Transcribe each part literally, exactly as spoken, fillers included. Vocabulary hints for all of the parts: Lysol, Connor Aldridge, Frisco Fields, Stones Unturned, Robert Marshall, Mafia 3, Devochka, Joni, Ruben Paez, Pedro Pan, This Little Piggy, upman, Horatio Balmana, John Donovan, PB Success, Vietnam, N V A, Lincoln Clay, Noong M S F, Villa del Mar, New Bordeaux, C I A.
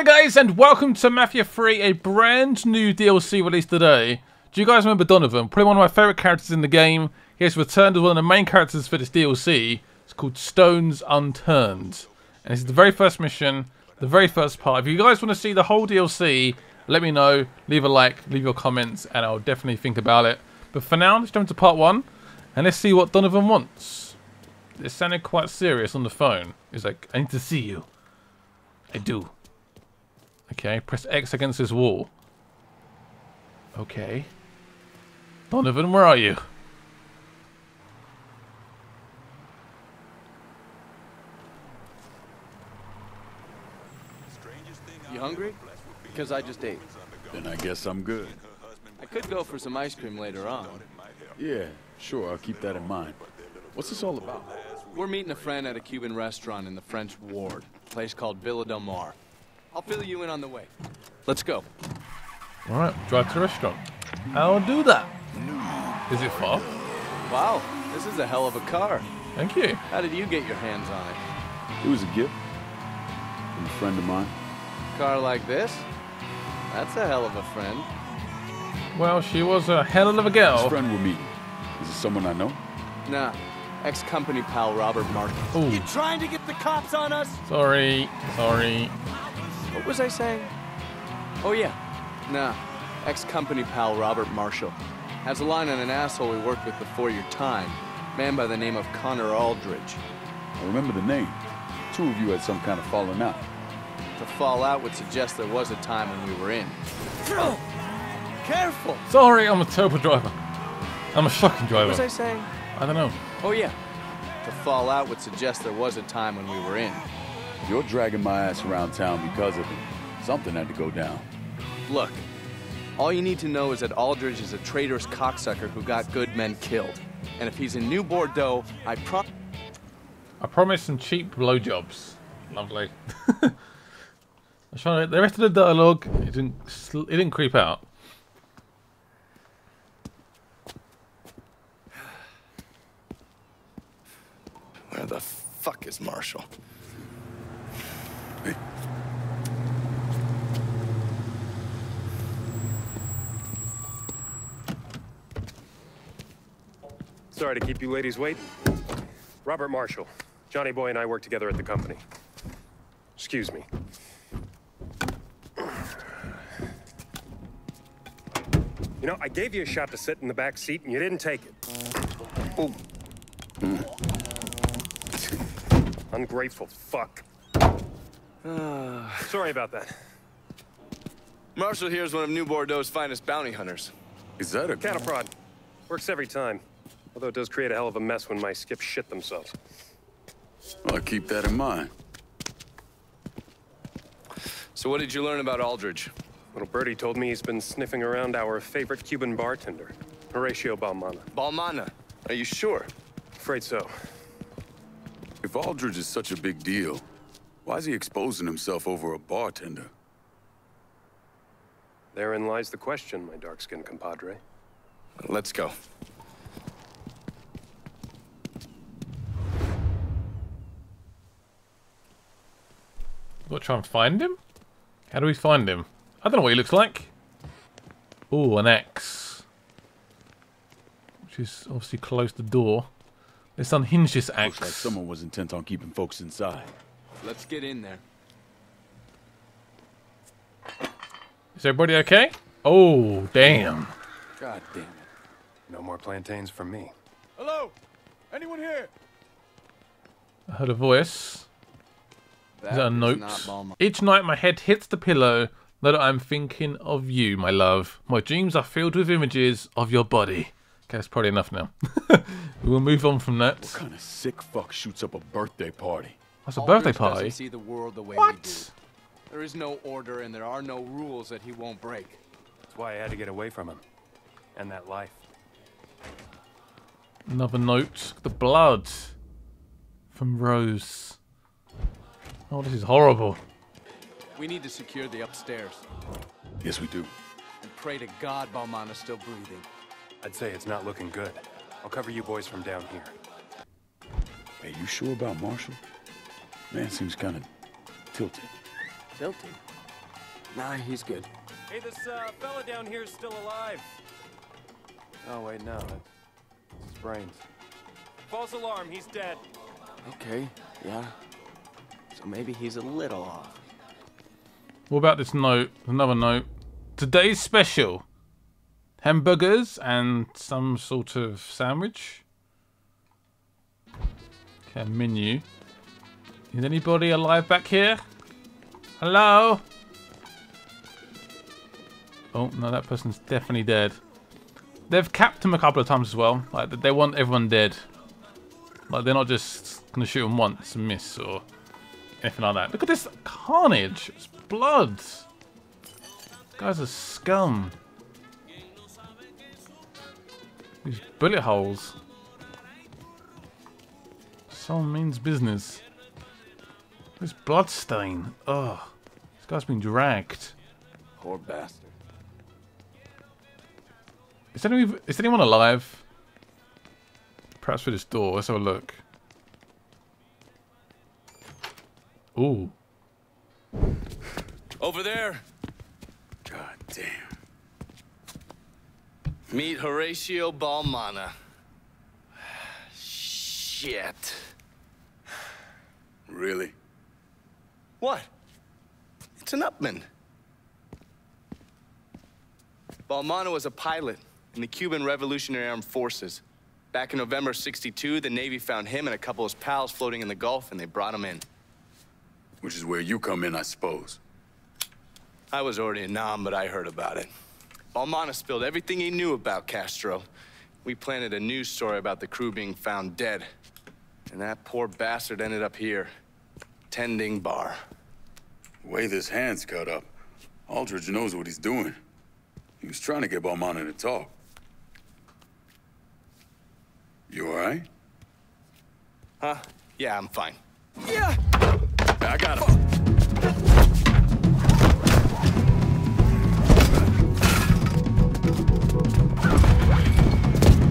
Hello guys and welcome to Mafia three, a brand new D L C released today. Do you guys remember Donovan? Probably one of my favourite characters in the game. He has returned as one of the main characters for this D L C. It's called Stones Unturned. And this is the very first mission, the very first part. If you guys want to see the whole D L C, let me know. Leave a like, leave your comments, and I'll definitely think about it. But for now, let's jump into part one, and let's see what Donovan wants. It sounded quite serious on the phone. He's like, I need to see you. I do. Okay, press X against this wall. Okay. Donovan, where are you? You hungry? Because I just ate. Then I guess I'm good. I could go for some ice cream later on. Yeah, sure, I'll keep that in mind. What's this all about? We're meeting a friend at a Cuban restaurant in the French ward. A place called Villa del Mar. I'll fill you in on the way. Let's go. Alright, drive to the restaurant. I'll do that. Is it far? Wow, this is a hell of a car. Thank you. How did you get your hands on it? It was a gift from a friend of mine. A car like this? That's a hell of a friend. Well, she was a hell of a girl. This friend we're meeting. Is it someone I know? Nah. Ex-company pal Robert Marshall. Ooh. You trying to get the cops on us? Sorry, sorry. What was I saying? Oh yeah, nah. Ex-company pal Robert Marshall has a line on an asshole we worked with before your time. Man by the name of Connor Aldridge. I remember the name. Two of you had some kind of falling out. The fallout would suggest there was a time when we were in. Careful! Sorry, I'm a terrible driver. I'm a shocking driver. What was I saying? I don't know. Oh yeah. The fallout would suggest there was a time when we were in. You're dragging my ass around town because of it. Something had to go down. Look, all you need to know is that Aldridge is a traitorous cocksucker who got good men killed. And if he's in New Bordeaux, I pro- I promise some cheap blowjobs. Lovely. I was trying to, the rest of the dialogue, it didn't, it didn't creep out. Where the fuck is Marshall? Sorry to keep you ladies waiting. Robert Marshall. Johnny Boy and I work together at the company. Excuse me. You know, I gave you a shot to sit in the back seat and you didn't take it. Oh. Ungrateful fuck. Sorry about that. Marshall here is one of New Bordeaux's finest bounty hunters. Is that a cattle prod? Works every time. Although it does create a hell of a mess when my skips shit themselves. Well, I'll keep that in mind. So what did you learn about Aldridge? Little birdie told me he's been sniffing around our favorite Cuban bartender, Horatio Balmana. Balmana? Are you sure? Afraid so. If Aldridge is such a big deal, why is he exposing himself over a bartender? Therein lies the question, my dark-skinned compadre. Let's go. We'll try and find him? How do we find him? I don't know what he looks like. Ooh, an axe. Which is obviously close the door. Let's unhinge this axe. Looks like someone was intent on keeping folks inside. Let's get in there. Is everybody okay? Oh, damn. God damn it. No more plantains for me. Hello? Anyone here? I heard a voice. That is that a note? Each night my head hits the pillow, though that I'm thinking of you, my love. My dreams are filled with images of your body. Okay, that's probably enough now. We will move on from that. What kind of sick fuck shoots up a birthday party? That's a Aldridge birthday party? See the world the way what? We do. There is no order and there are no rules that he won't break. That's why I had to get away from him. And that life. Another note. The blood. From Rose. Oh, this is horrible. We need to secure the upstairs. Yes, we do. And pray to God Balmana's still breathing. I'd say it's not looking good. I'll cover you boys from down here. Hey, you sure about Marshall? Man seems kind of tilted. Tilted? Nah, he's good. Hey, this uh, fella down here is still alive. Oh, wait, no. It's his brains. False alarm, he's dead. Okay, yeah. So maybe he's a little off. What about this note? Another note. Today's special. Hamburgers and some sort of sandwich. Okay, menu. Is anybody alive back here? Hello? Oh, no, that person's definitely dead. They've capped him a couple of times as well. Like, they want everyone dead. Like, they're not just going to shoot him once and miss or anything like that. Look at this carnage. It's blood. These guys are scum. These bullet holes. Some means business. This blood stain. Ugh. This guy's been dragged. Poor bastard. Is anyone, is anyone alive? Perhaps through this door. Let's have a look. Ooh. Over there. God damn. Meet Horatio Balmana. Shit. Really? What? It's an upman. Balmana was a pilot in the Cuban Revolutionary Armed Forces. Back in November sixty-two, the Navy found him and a couple of his pals floating in the Gulf, and they brought him in. Which is where you come in, I suppose. I was already a nom, but I heard about it. Balmana spilled everything he knew about Castro. We planted a news story about the crew being found dead. And that poor bastard ended up here. Tending bar. The way this hand's cut up, Aldridge knows what he's doing. He was trying to get Balmana to talk. You all right? Huh? Yeah, I'm fine. Yeah! I got him.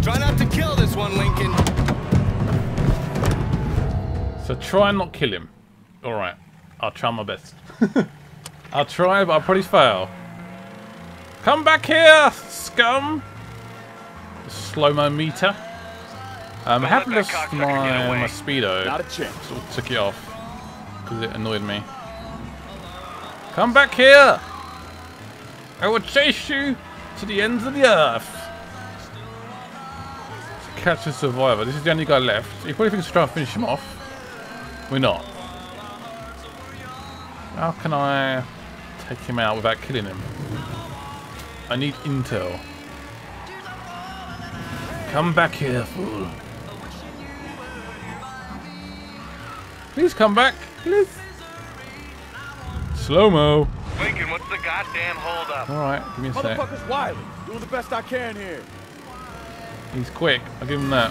Try not to kill this one, Lincoln. So try and not kill him. All right, I'll try my best. I'll try, but I'll probably fail. Come back here, scum! Slow-mo meter. Um, I have lost my, my speedo. Not a chance. Sort of took it off because it annoyed me. Come back here! I will chase you to the ends of the earth. To catch the survivor. This is the only guy left. He probably thinks we're trying to finish him off. We're not. How can I take him out without killing him? I need intel. Come back here, fool. Please come back, please. Slow-mo. Lincoln, what's the goddamn hold up? Alright, give me a sec. Motherfucker's wily. Doing the best I can here. He's quick. I'll give him that.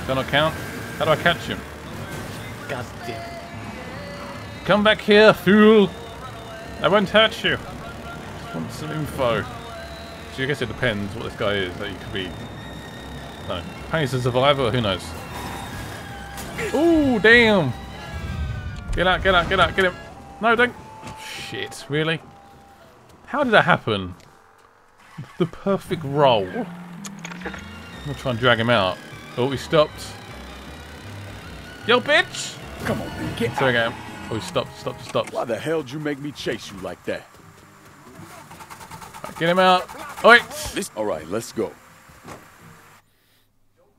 Does that not count? How do I catch him? God damn. Come back here, fool! I won't hurt you. Just want some info. So I guess it depends what this guy is. That you could be. No, he's a survivor. Who knows? Ooh, damn! Get out! Get out! Get out! Get him! No, don't! Shit! Really? How did that happen? The perfect roll. I'll try and drag him out. Oh, he stopped. Yo, bitch! Come on, man, get so out! There we go. Oh, stop, stop, stop. Why the hell did you make me chase you like that? Right, get him out. All right. All right, let's go.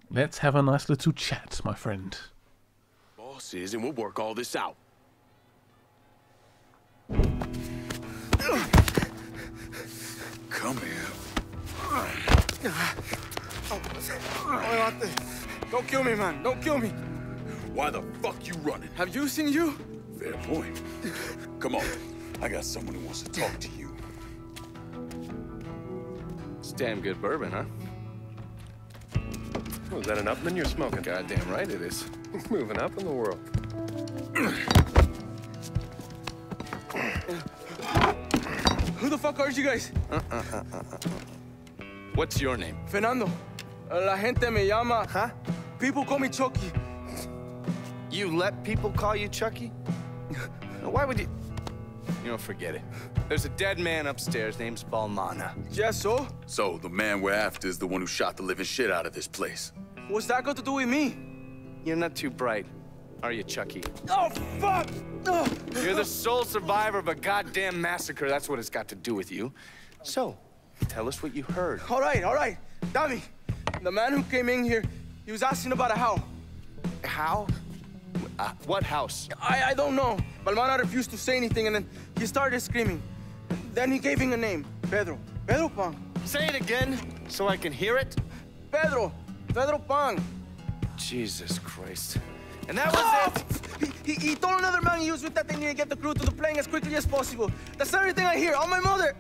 Let's have a nice little chat, my friend. Boss is, and we'll work all this out. Come here. Don't kill me, man. Don't kill me. Why the fuck you running? Have you seen you? Fair point. Come on. I got someone who wants to talk to you. It's damn good bourbon, huh? Oh, is that an upman you're smoking? Goddamn right it is. Moving up in the world. Who the fuck are you guys? Uh, uh, uh, uh, uh. What's your name? Fernando. La gente me llama. Huh? People call me Chucky. You let people call you Chucky? Now, why would you... You know, forget it. There's a dead man upstairs, name's Balmana. Yeah, so? So, the man we're after is the one who shot the living shit out of this place. What's that got to do with me? You're not too bright, are you, Chucky? Oh, fuck! You're the sole survivor of a goddamn massacre. That's what it's got to do with you. So, tell us what you heard. All right, all right. Dami, the man who came in here, he was asking about a how. A how? Uh, what house? I, I don't know. Balmana refused to say anything, and then he started screaming. Then he gave him a name, Pedro. Pedro Pan. Say it again, so I can hear it. Pedro. Pedro Pan. Jesus Christ. And that was oh! it. He, he, he told another man he was with that they need to get the crew to the plane as quickly as possible. That's everything I hear. Oh, my mother.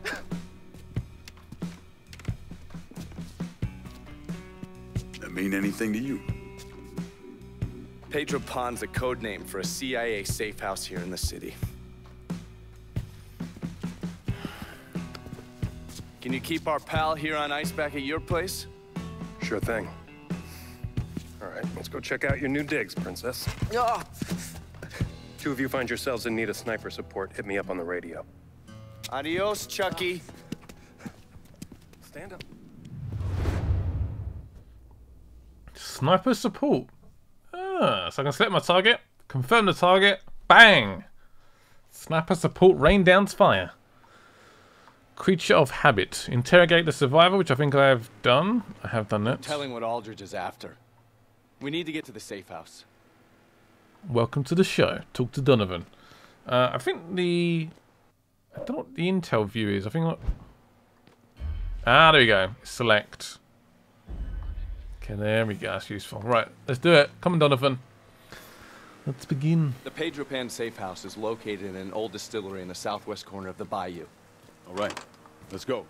That mean anything to you? Pedro Pan's a code name for a C I A safe house here in the city. Can you keep our pal here on ice back at your place? Sure thing. All right, let's go check out your new digs, princess. Oh. Two of you find yourselves in need of sniper support. Hit me up on the radio. Adios, Chucky. Stand up. Sniper support. Ah, so I can select my target, confirm the target, bang! Sniper support rain down's fire. Creature of habit. Interrogate the survivor, which I think I have done. I have done that. I'm telling what Aldridge is after. We need to get to the safe house. Welcome to the show. Talk to Donovan. Uh, I think the... I don't know what the intel view is. I think... What... Ah, there we go. Select. Okay, there we go. That's useful. Right, let's do it. Come on, Donovan. Let's begin. The Pedro Pan safe house is located in an old distillery in the southwest corner of the bayou. All right, let's go.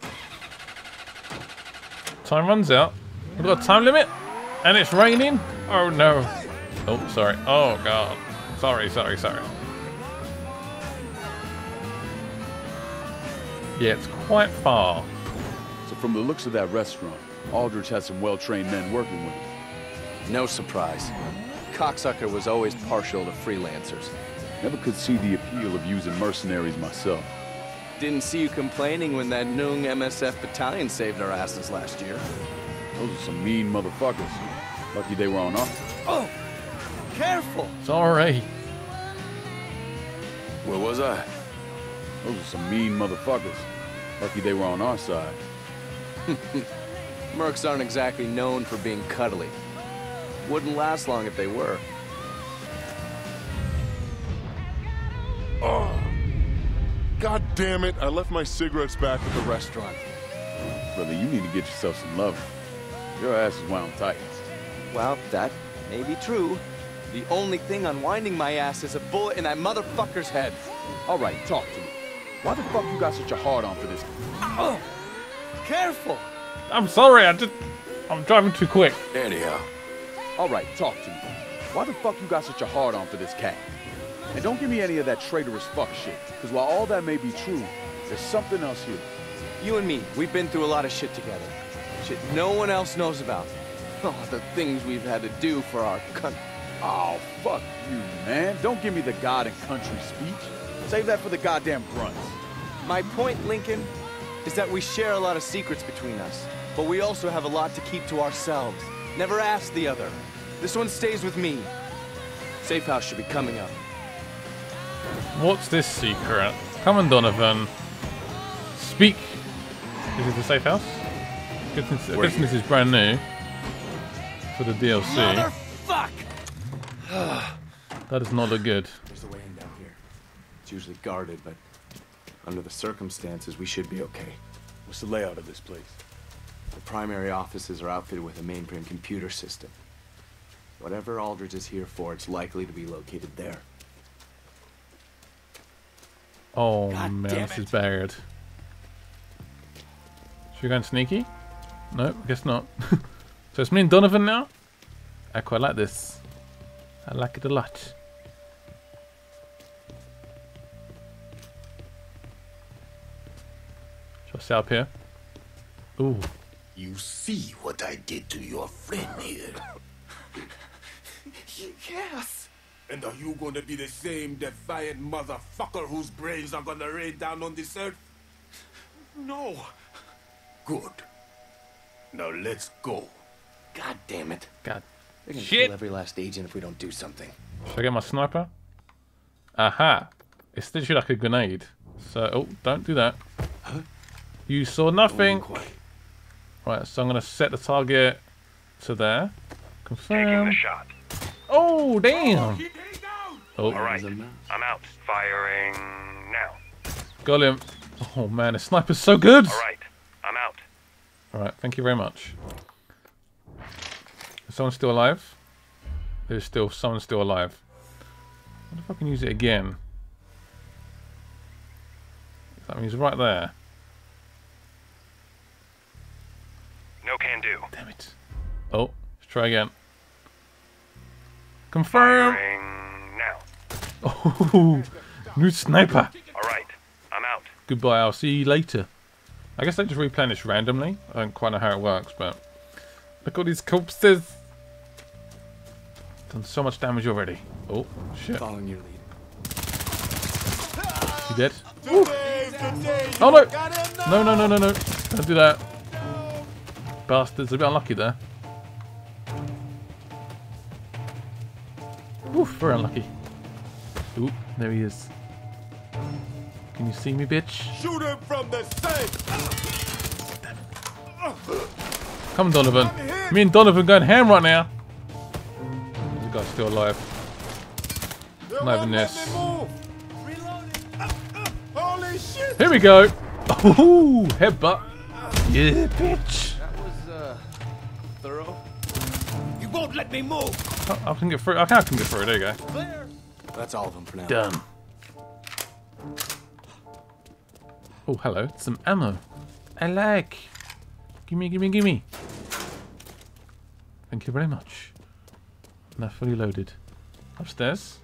Time runs out. We've got a time limit, and it's raining. Oh, no. Oh, sorry. Oh, God. Sorry, sorry, sorry. Yeah, it's quite far. So from the looks of that restaurant, Aldridge has some well-trained men working with him. No surprise. Cocksucker was always partial to freelancers. Never could see the appeal of using mercenaries myself. Didn't see you complaining when that Noong M S F battalion saved our asses last year. Those are some mean motherfuckers. Lucky they were on off. Oh! Careful! It's alright. Where was I? Those are some mean motherfuckers. Lucky they were on our side. Mercs aren't exactly known for being cuddly. Wouldn't last long if they were. Oh. God damn it, I left my cigarettes back at the restaurant. Brother, you need to get yourself some love. Your ass is wound tight. Well, that may be true. The only thing unwinding my ass is a bullet in that motherfucker's head. All right, talk to me. Why the fuck you got such a hard-on for this? Oh. Careful! I'm sorry, I just... I'm driving too quick. Anyhow. Alright, talk to me. Why the fuck you got such a hard-on for this cat? And don't give me any of that traitorous fuck shit, because while all that may be true, there's something else here. You and me, we've been through a lot of shit together. Shit no one else knows about. Oh, the things we've had to do for our country. Oh, fuck you, man. Don't give me the God and country speech. Save that for the goddamn grunts. My point, Lincoln, is that we share a lot of secrets between us. But we also have a lot to keep to ourselves. Never ask the other. This one stays with me. Safe house should be coming up. What's this secret? Come on, Donovan. Speak. Is it the safe house? Good thing, I guess this is brand new for the D L C. Motherfuck! That is not look good. There's a way in down here. It's usually guarded, but under the circumstances, we should be okay. What's the layout of this place? The primary offices are outfitted with a mainframe computer system. Whatever Aldridge is here for, it's likely to be located there. Oh God, man, this is bad. Should we go in sneaky? Nope, I guess not. So it's me and Donovan now? I quite like this. I like it a lot. Shall I sit up here? Ooh. You see what I did to your friend here. Yes. And are you gonna be the same defiant motherfucker whose brains are gonna rain down on this earth? No. Good. Now let's go. God damn it. God. They can kill every last agent if we don't do something. Should I get my sniper? Aha. It still shoot like a grenade. So, oh, don't do that. Huh? You saw nothing. Right, so I'm gonna set the target to there. Confirm. Taking the shot. Oh, damn! Oh, all right, I'm out. Firing now. Got him. Oh man, the sniper's so good. All right, I'm out. All right, thank you very much. Is someone still alive? There's still someone still alive. I wonder if I can use it again. That means right there. No can do. Damn it. Oh, let's try again. Confirm. Firing now. Oh, new sniper. All right, I'm out. Goodbye, I'll see you later. I guess they just replenish randomly. I don't quite know how it works, but look at all these corpses. Done so much damage already. Oh, shit. Following your lead. You dead? Ooh. Oh no! No, no, no, no, no. Don't do that. Bastards, a bit unlucky there. Oof, very unlucky. Oop, there he is. Can you see me, bitch? Shoot him from the safe. Come, Donovan. Me and Donovan going ham right now. This guy's still alive. Not even this. Here we go. Ooh, headbutt. Yeah, bitch. That was uh, thorough. You won't let me move. I can get through. I can get through. There you go. That's all of them for now. Done. Oh, hello. Some ammo. I like. Gimme, gimme, gimme. Thank you very much. Now fully loaded. Upstairs.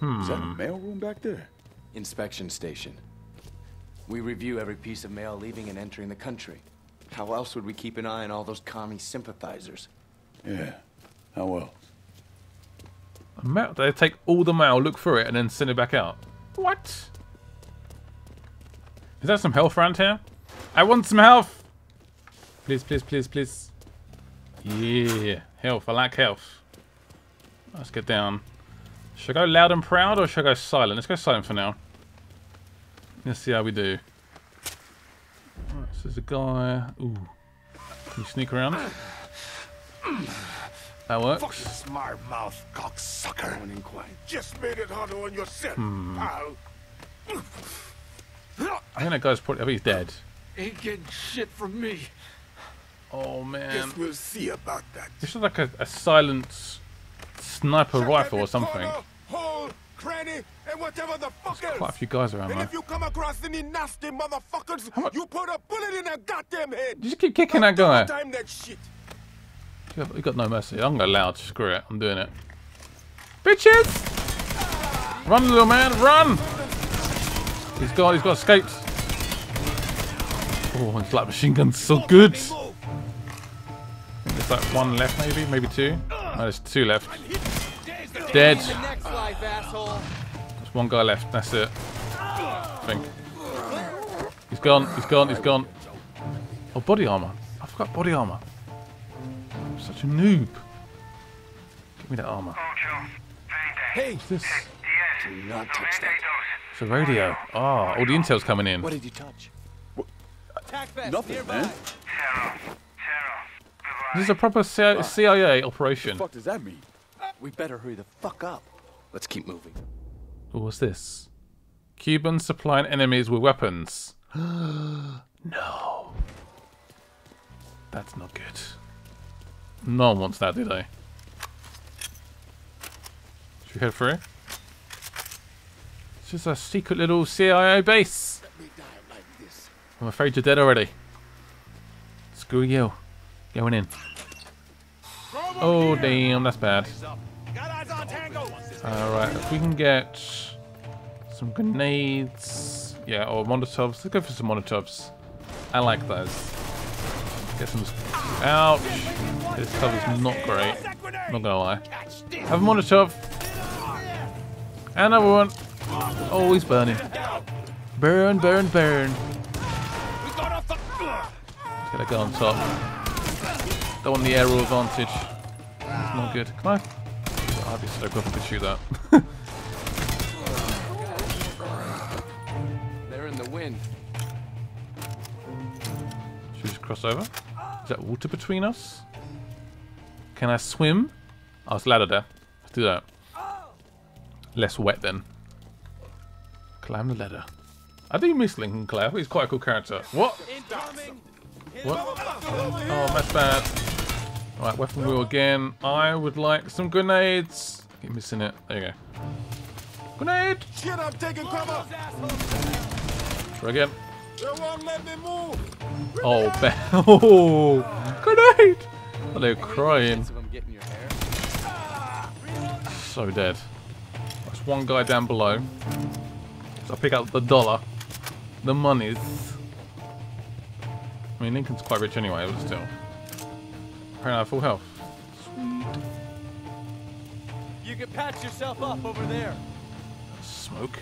Hmm. Is that a mailroom back there? Inspection station. We review every piece of mail leaving and entering the country. How else would we keep an eye on all those commie sympathizers? Yeah. How well? Mail, they take all the mail, look through it, and then send it back out. What? Is that some health around here? I want some health! Please, please, please, please. Yeah, health. I like health. Let's get down. Should I go loud and proud or should I go silent? Let's go silent for now. Let's see how we do. Alright, so there's a guy. Ooh. Can you sneak around? That works. Fuck your smart mouth, cocksucker. Just made it harder on yourself. Hmm. I think that guy's probably. I think he's dead. Ain't getting shit from me. Oh man. Guess we'll see about that. This is like a, a silent sniper Shut rifle or something. Corner, hole, cranny, and whatever the fuck There's else. Quite a few guys around. And if you come across any nasty motherfuckers, How you put a bullet in their goddamn head. Just keep kicking Not that guy. Time that shit. We've got no mercy. I'm going loud. Screw it. I'm doing it. Bitches! Run, little man. Run! He's got, he's got escaped. Oh, his light machine gun's so good. There's like one left, maybe. Maybe two. No, there's two left. Dead. There's one guy left. That's it. I think. He's gone. He's gone. He's gone. Oh, body armor. I forgot body armor. Such a noob. Give me that armor. Hey, what's this? Do not touch that. It's a radio. Ah, oh, all the intel's coming in. What did you touch? Nothing, man. This is a proper C I A operation. What the fuck does that mean? We better hurry the fuck up. Let's keep moving. Ooh, what's this? Cubans supplying enemies with weapons. No. That's not good. No one wants that, do they? Should we head through? It's just a secret little C I A base. Let me die like this. I'm afraid you're dead already. Screw you. Going in. Oh damn, that's bad. Alright, if we can get some grenades. Yeah, or Molotovs. Let's go for some Molotovs. I like those. Get some. Ouch! This cover's not great. Not gonna lie. Have a Molotov. And another one. Oh, he's burning. Burn, burn, burn. He's gonna go on top. Don't want the aerial advantage. It's not good. Can I? Oh, I'd be so glad I could shoot that. They're in the wind. Should we just cross over? Is that water between us? Can I swim? Oh, it's a ladder there. Let's do that. Less wet then. Climb the ladder. I do miss Lincoln Clay. I think he's quite a cool character. What? What? Oh, that's bad. Alright, weapon wheel again. I would like some grenades. I keep missing it. There you go. Grenade! Shit, I'm taking cover! Try again. Oh, bad. Oh, grenade! Oh, they're crying. So dead. That's one guy down below. So I pick up the dollar. The monies. I mean, Lincoln's quite rich anyway, but still. Apparently I have full health. Sweet. You can patch yourself up over there. Smoke.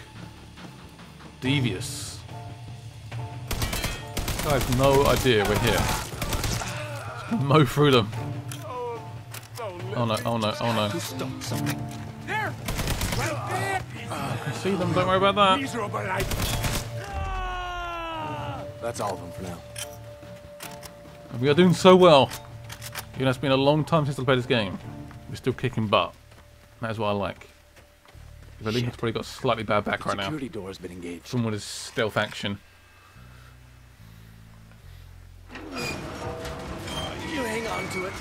Devious. This guy has no idea we're here. Just gonna mow through them. Oh no, oh no, oh no. Stop something. There! Right there! I can see them, don't worry about that. Miserable life. That's all of them for now. And we are doing so well. You know, it's been a long time since I played this game. We're still kicking butt. That is what I like. I think it's probably got slightly bad back right now. Security door has been engaged. Someone is stealth action. You hang on to it.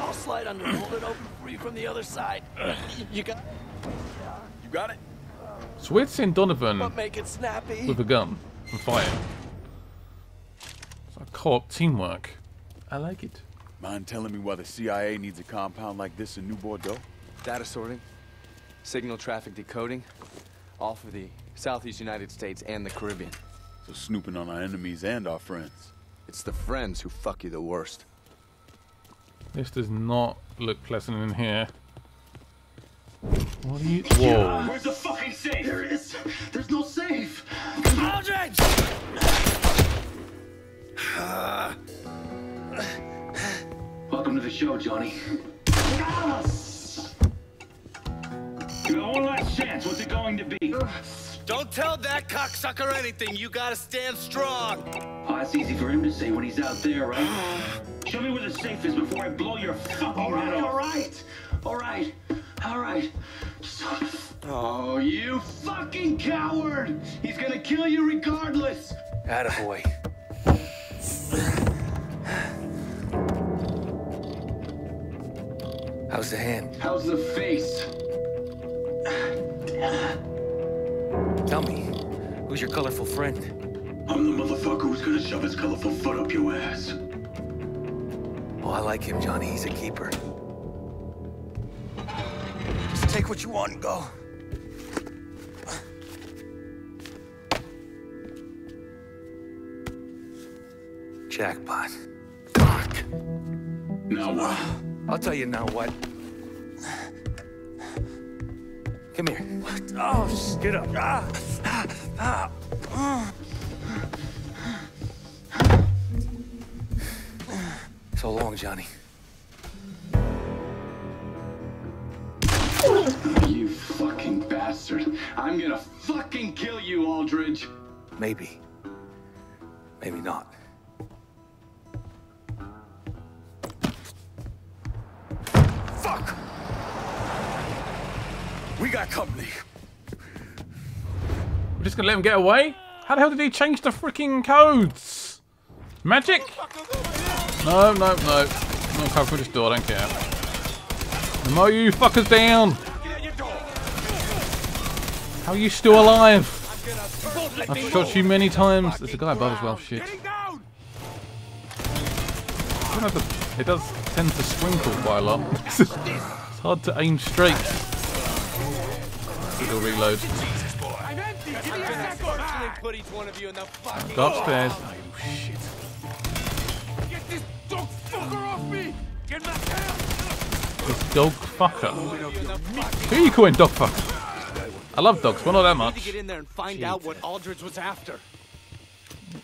I'll slide under and hold it open for you from the other side. You got it? You got it? So we're seeing Donovan make it snappy. With a gun and fire. It's like co-op teamwork. I like it. Mind telling me why the C I A needs a compound like this in New Bordeaux? Data sorting, signal traffic decoding, all for the Southeast United States and the Caribbean. So snooping on our enemies and our friends. It's the friends who fuck you the worst. This does not look pleasant in here. What are you? Whoa! Yeah, where's the fucking safe? There is. There's no safe. Aldridge! Uh. Welcome to the show, Johnny. Your one last chance. What's it going to be? Don't tell that cocksucker anything. You gotta stand strong. Oh, that's easy for him to say when he's out there, right? Show me where the safe is before I blow your fucking all right, head off. All right, all right, all right. Oh, you fucking coward! He's gonna kill you regardless. Attaboy. How's the hand? How's the face? Tell me, who's your colorful friend? I'm the motherfucker who's gonna shove his colorful foot up your ass. Oh, I like him, Johnny. He's a keeper. Just take what you want and go. Jackpot. Fuck. Now what? I'll tell you now what. Come here. What? Oh, just get up. Ah. Ah. Ah. So long, Johnny. You fucking bastard. I'm gonna fucking kill you, Aldridge. Maybe. Maybe not. Fuck! We got company. We're just gonna let him get away? How the hell did he change the freaking codes? Magic? No, no, no. I'm not coming through this door, I don't care. The more you fuckers down! How are you still alive? I've shot you many times. There's a guy above as well, shit. I don't know the It does tend to sprinkle quite a lot. It's hard to aim straight. It'll reload. Go upstairs. Oh shit. Get this dog fucker off me! Get my tail! This dog fucker. Who are you calling dog fucker? I love dogs, but not that much. We need to get in there and find Jesus. out what Aldridge was after.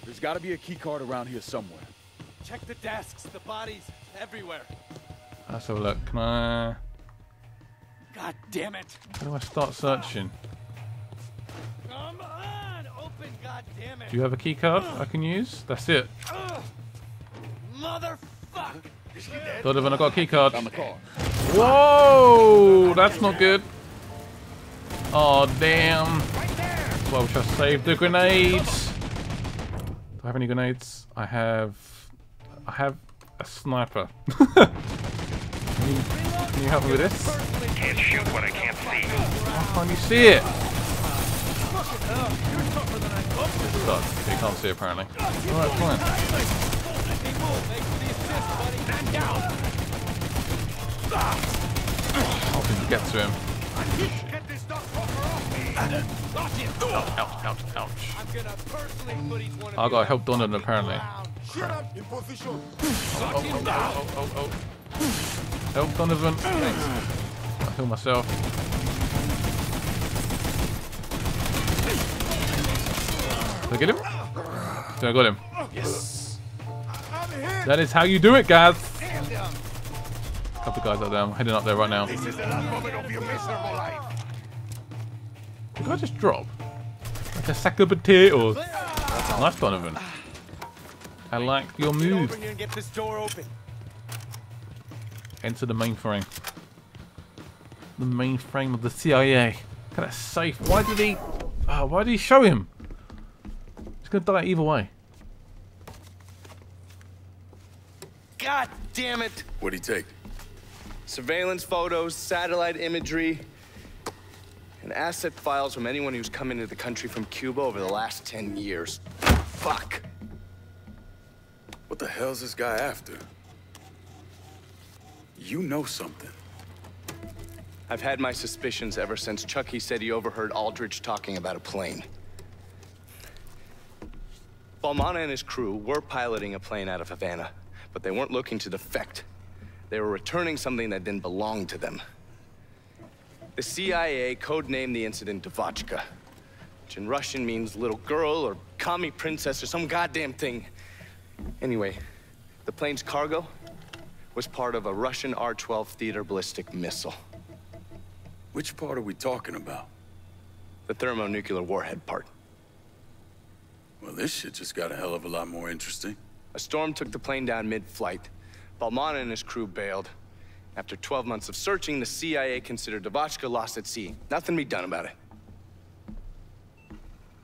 There's got to be a key card around here somewhere. Check the desks, the bodies, everywhere. Let's have a look. Can I? God damn it! How do I start searching? Come on, open, God damn it! Do you have a key card I can use? That's it. Motherfucker! Donovan, I got a key card. Whoa! That's not good. Oh damn! Well, we just saved the grenades. Do I have any grenades? I have. I have a sniper. can, you, can you help me with this? Can't shoot what I can't see. How can you see it? Oh, you can't see it apparently. Alright, fine. I'll just get to him. Get this dog proper off me. Ouch, ouch, ouch, ouch. I'm gonna personally put each one of you. I gotta help Donovan apparently. Shut up, in position. Oh, oh, oh, oh, oh, oh. Help Donovan. Thanks. I'll heal myself. Did I get him? Did I got him? Yes. That is how you do it, guys. A couple of guys out there. I'm heading up there right now. This is the last moment of your miserable life. Did I just drop? Like a sack of potatoes. Nice, Donovan. I like your move. Get this door open. Enter the mainframe. The mainframe of the C I A. Look at that safe. Why did he? Oh, why did he show him? He's gonna die either way. God damn it! What'd he take? Surveillance photos, satellite imagery, and asset files from anyone who's come into the country from Cuba over the last ten years. Fuck! What the hell's this guy after? You know something. I've had my suspicions ever since Chucky said he overheard Aldridge talking about a plane. Balmana and his crew were piloting a plane out of Havana, but they weren't looking to defect. They were returning something that didn't belong to them. The C I A codenamed the incident Devochka, which in Russian means little girl or commie princess or some goddamn thing. Anyway, the plane's cargo was part of a Russian R twelve theater ballistic missile. Which part are we talking about? The thermonuclear warhead part. Well, this shit just got a hell of a lot more interesting. A storm took the plane down mid-flight. Balmana and his crew bailed. After twelve months of searching, the C I A considered Devochka lost at sea. Nothing to be done about it.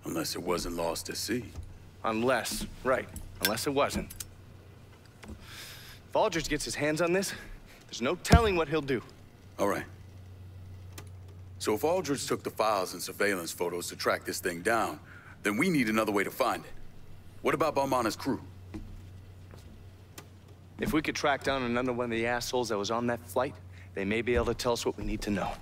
Unless it wasn't lost at sea. Unless, right. Unless it wasn't. If Aldridge gets his hands on this, there's no telling what he'll do. All right. So if Aldridge took the files and surveillance photos to track this thing down, then we need another way to find it. What about Balmana's crew? If we could track down another one of the assholes that was on that flight, they may be able to tell us what we need to know.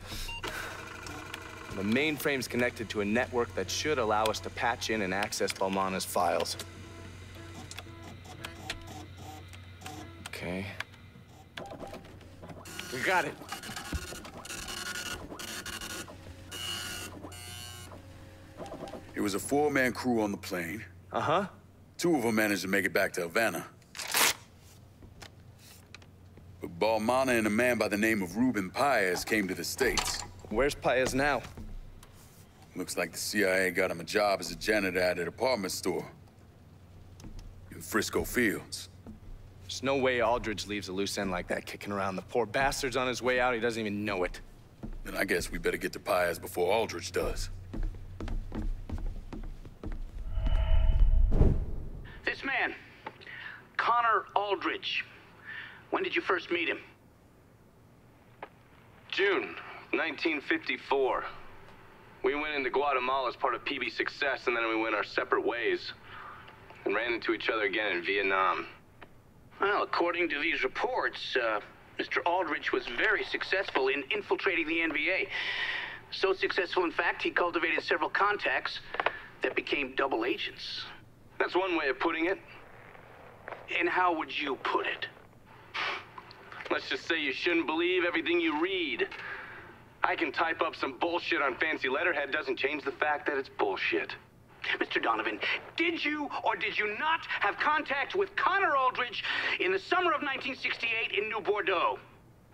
The mainframe's connected to a network that should allow us to patch in and access Balmana's files. Okay. We got it. It was a four-man crew on the plane. Uh-huh. Two of them managed to make it back to Havana. But Balmana and a man by the name of Ruben Paez came to the States. Where's Paez now? Looks like the C I A got him a job as a janitor at a department store in Frisco Fields. There's no way Aldridge leaves a loose end like that kicking around. The poor bastard's on his way out. He doesn't even know it. Then I guess we better get to Paez before Aldridge does. This man, Connor Aldridge, when did you first meet him? June nineteen fifty-four. We went into Guatemala as part of P B Success, and then we went our separate ways and ran into each other again in Vietnam. Well, according to these reports, uh, Mister Aldridge was very successful in infiltrating the N V A. So successful, in fact, he cultivated several contacts that became double agents. That's one way of putting it. And how would you put it? Let's just say you shouldn't believe everything you read. I can type up some bullshit on fancy letterhead doesn't change the fact that it's bullshit. Mister Donovan, did you or did you not have contact with Connor Aldridge in the summer of nineteen sixty-eight in New Bordeaux?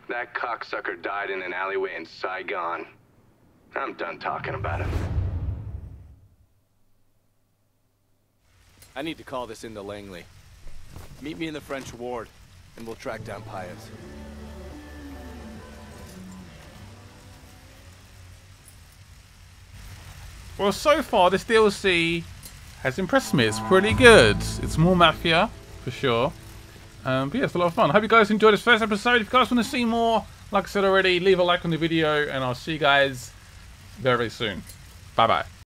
That cocksucker died in an alleyway in Saigon. I'm done talking about him. I need to call this in to Langley. Meet me in the French ward, and we'll track down Paez. Well, so far this D L C has impressed me. It's pretty good. It's more Mafia, for sure. Um, but yeah, it's a lot of fun. I hope you guys enjoyed this first episode. If you guys want to see more, like I said already, leave a like on the video, and I'll see you guys very, very soon. Bye-bye.